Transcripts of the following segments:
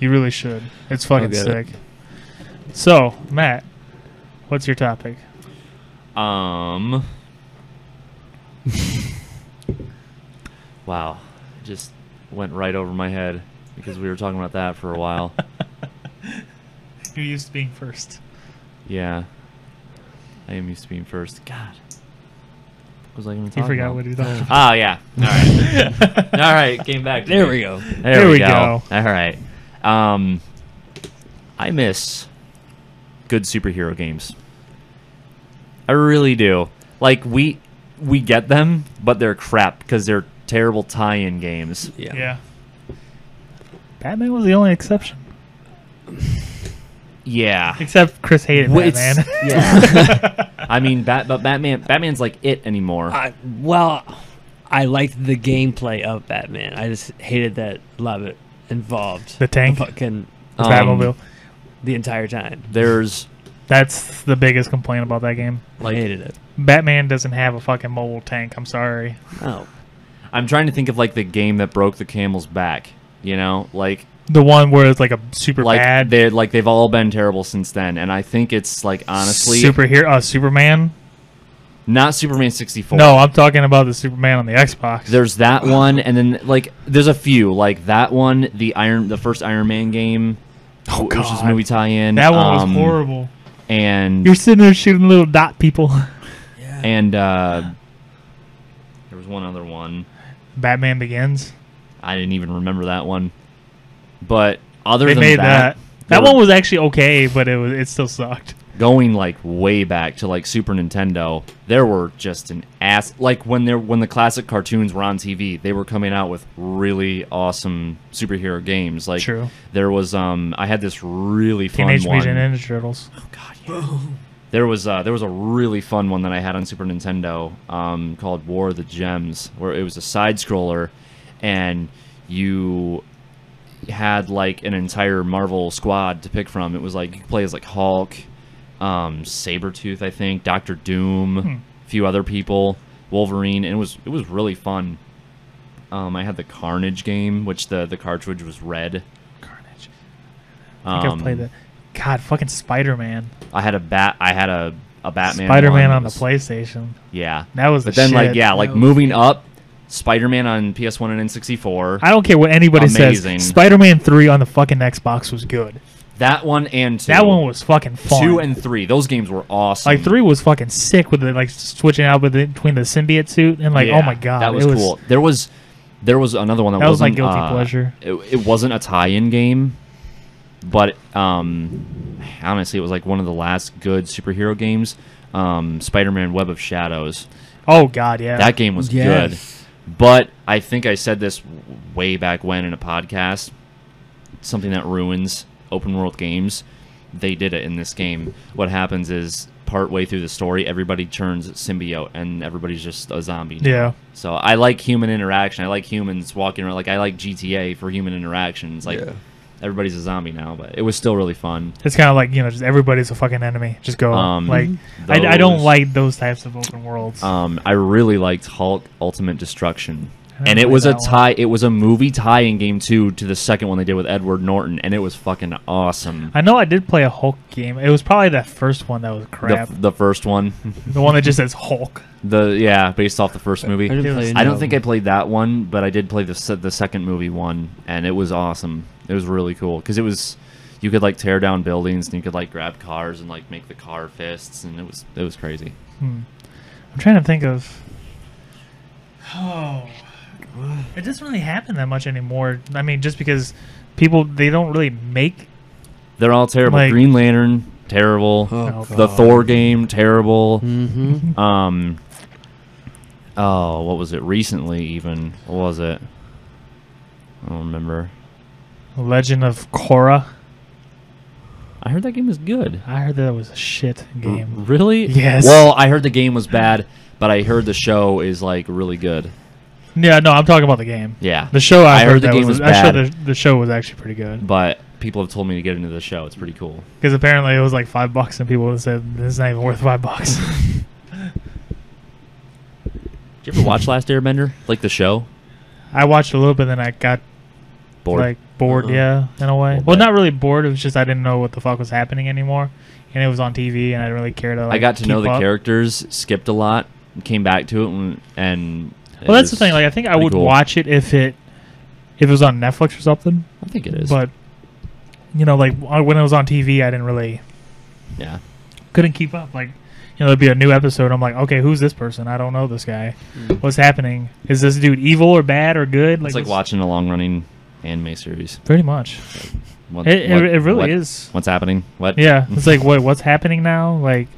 You really should. It's fucking sick. It. So, Matt, what's your topic? Wow. Just went right over my head because we were talking about that for a while. You're used to being first. Yeah. I am used to being first. God. What was I going to talk about? You forgot what he thought. Oh, yeah. All right. All right. Came back. There we go. There we go. All right. I miss good superhero games. I really do. Like, we get them, but they're crap because they're terrible tie-in games. Yeah. Yeah. Batman was the only exception. Yeah. Except Chris hated Batman. Yeah. I mean, Batman's like it anymore. Well, I liked the gameplay of Batman. I just hated that Love it involved. The tank? The fucking Batmobile. The entire time. That's the biggest complaint about that game. Like, I hated it. Batman doesn't have a fucking mobile tank. I'm sorry. Oh. I'm trying to think of like the game that broke the camel's back. You know? Like... The one where it's like a super bad. Like they've all been terrible since then, and I think it's like honestly Superman. Not Superman 64. No, I'm talking about the Superman on the Xbox. There's that one, and then like there's a few like that one, the first Iron Man game, which is a movie tie-in. That one was horrible. And you're sitting there shooting little dot people. Yeah. And there was one other one. Batman Begins. I didn't even remember that one. But other than that, that one was actually okay, but it still sucked. Going like way back to like Super Nintendo, there were just an ass like when the classic cartoons were on TV, they were coming out with really awesome superhero games. Like True. There was I had this really fun one. Teenage Mutant Ninja Turtles. Oh god, yeah. There was a really fun one that I had on Super Nintendo called War of the Gems, where it was a side scroller and you had like an entire Marvel squad to pick from. It was like you could play as like Hulk, Sabretooth, I think, Doctor Doom, a few other people, Wolverine, and it was really fun. I had the Carnage game, which the cartridge was red. Carnage. I think I've played that. God, fucking Spider-Man. I had a Batman. Spider-Man on the PlayStation. Yeah, that was. But the then shit. Like yeah, like moving up. Spider-Man on PS1 and N64. I don't care what anybody says. Spider-Man 3 on the fucking Xbox was good. That one and 2. That one was fucking fun. 2 and 3. Those games were awesome. Like, 3 was fucking sick with it, like, switching out between the symbiote suit and, like, yeah, oh my god. That was cool. There was another one that was my guilty pleasure. It wasn't a tie-in game, but honestly, it was, like, one of the last good superhero games. Spider-Man Web of Shadows. Oh, god, yeah. That game was good. But I think I said this way back when in a podcast, something that ruins open world games, they did it in this game. What happens is partway through the story, everybody turns symbiote and everybody's just a zombie. Yeah. So I like human interaction. I like humans walking around. Like I like GTA for human interactions. Like everybody's a zombie now, but it was still really fun. It's kind of like, you know, just everybody's a fucking enemy. Just go. Like I don't like those types of open worlds. I really liked Hulk Ultimate Destruction. And it was a tie. It was a movie tie-in game too to the second one they did with Edward Norton, and it was fucking awesome. I know I did play a Hulk game. It was probably that first one that was crap. The first one, the one that just says Hulk. Based off the first movie. I don't think I played that one, but I did play the second movie one, and it was awesome. It was really cool because it was you could like tear down buildings and you could like grab cars and like make the car fists, and it was crazy. I'm trying to think of. Oh. It doesn't really happen that much anymore. I mean, just because people, they don't really make... They're all terrible. Like, Green Lantern, terrible. Oh, the God. Thor game, terrible. Mm-hmm. Oh, what was it recently even? What was it? I don't remember. Legend of Korra. I heard that game was good. I heard that was a shit game. Really? Yes. Well, I heard the game was bad, but I heard the show is like really good. Yeah, no, I'm talking about the game. Yeah. The show I heard the game was bad. I the show was actually pretty good. But people have told me to get into the show. It's pretty cool. Because apparently it was like $5 and people said, this is not even worth $5. Did you ever watch Last Airbender? Like the show? I watched a little bit and then I got bored. Like, bored, yeah, in a way. Well, not really bored. It was just I didn't know what the fuck was happening anymore, and it was on TV, and I didn't really care to. Like, I got to know the characters, skipped a lot, came back to it, and well, that's the thing. Like, I think I would watch it if it was on Netflix or something. I think it is, but you know, like when it was on TV, I didn't really, couldn't keep up. Like, you know, there'd be a new episode. I'm like, okay, who's this person? I don't know this guy. What's happening? Is this dude evil or bad or good? Like, it's like watching a long-running anime series. Pretty much. Like, it really is. What's happening? What? Yeah, it's like, what's happening now? Like,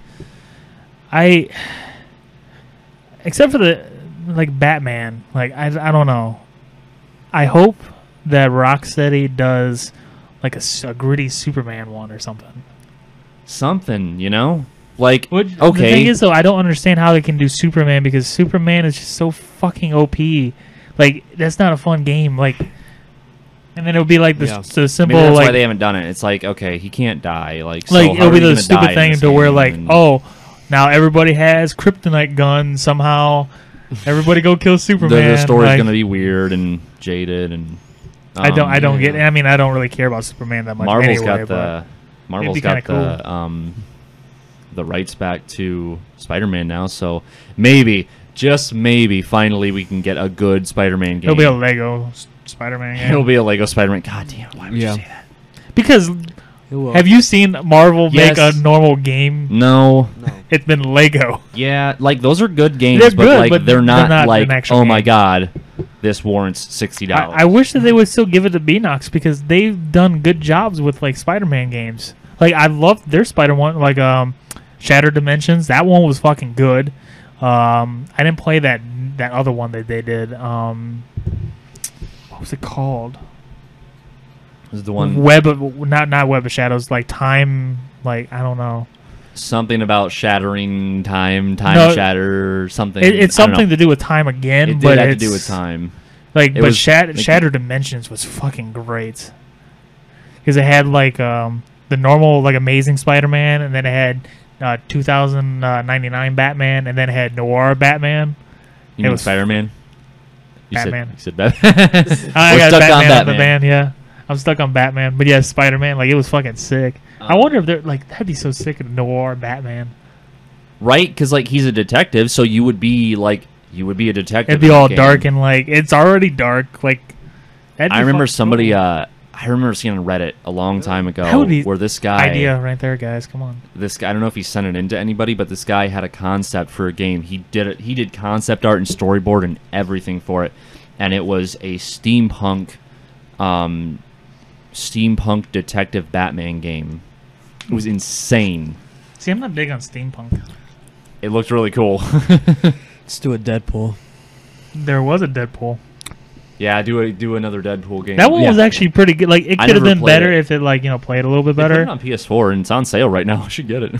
except for the, like, Batman, like, I don't know. I hope that Rocksteady does, like, a gritty Superman one or something. Something, you know? Like, okay. The thing is, though, I don't understand how they can do Superman, because Superman is just so fucking OP. Like, that's not a fun game. Like, and then it'll be like the simple. Maybe that's like, why they haven't done it. It's like, okay, he can't die. Like so it'll be the stupid thing to where, like, oh, now everybody has kryptonite guns somehow. Everybody go kill Superman. The story's like, gonna be weird and jaded, and I don't get. I mean, I don't really care about Superman that much. Marvel's got the the rights back to Spider-Man now, so maybe, just maybe, finally we can get a good Spider-Man game. It'll be a Lego Spider-Man game. It'll be a Lego Spider-Man. God damn, why would you say that? Because have you seen Marvel make a normal game? No. It's been Lego. Yeah, like those are good games, but they're not like, oh my god, this warrants $60. I wish that they would still give it to Beenox, because they've done good jobs with like Spider-Man games. Like, I loved their Spider-Man, like Shattered Dimensions. That one was fucking good. I didn't play that other one that they did. What was it called? This is the one not Web of Shadows, like Time, like I don't know. Something about shattering time shatter something. It's something to do with time again, but it had to do with time. Like, Shattered Dimensions was fucking great. Cuz it had like the normal, like, Amazing Spider-Man, and then it had 2099 Batman, and then it had Noir Batman. You mean Spider-Man? Batman. You said Batman. I got Batman. Yeah, I'm stuck on Batman, but yeah, Spider-Man. Like, it was fucking sick. I wonder if they're like, that'd be so sick of Noir Batman, right? Because like, he's a detective, so you would be a detective. It'd be all dark and like, it's already dark. Like, I remember somebody. Cool. I remember seeing on Reddit a long time ago where this guy... Idea right there, guys. Come on. This guy, I don't know if he sent it in to anybody, but this guy had a concept for a game. He did concept art and storyboard and everything for it, and it was a steampunk detective Batman game. It was insane. See, I'm not big on steampunk. It looked really cool. Let's do a Deadpool. There was a Deadpool. Yeah, do another Deadpool game. That one was actually pretty good. Like, it could have been better if it, like, you know, played a little bit better. It's on PS4 and it's on sale right now. I should get it.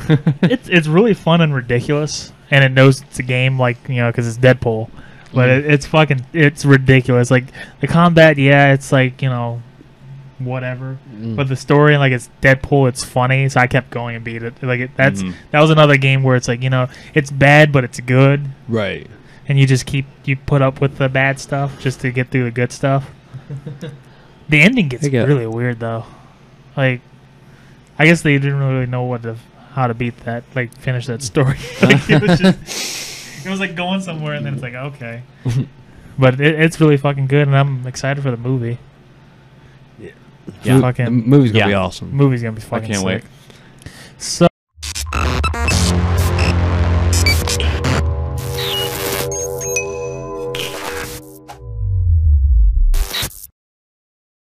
It's really fun and ridiculous, and it knows it's a game, like, you know, because it's Deadpool. But it's ridiculous. Like, the combat, yeah, it's like, you know, whatever. But the story, like, it's Deadpool. It's funny, so I kept going and beat it. Like, that was another game where it's like, you know, it's bad but it's good. Right. And you just put up with the bad stuff just to get through the good stuff. The ending gets really weird, though. Like, I guess they didn't really know how to beat that, like, finish that story. Like, it was like going somewhere, and then it's like, okay. But it's really fucking good, and I'm excited for the movie. Yeah, the movie's gonna be awesome. Movie's gonna be fucking sick. I can't wait. So.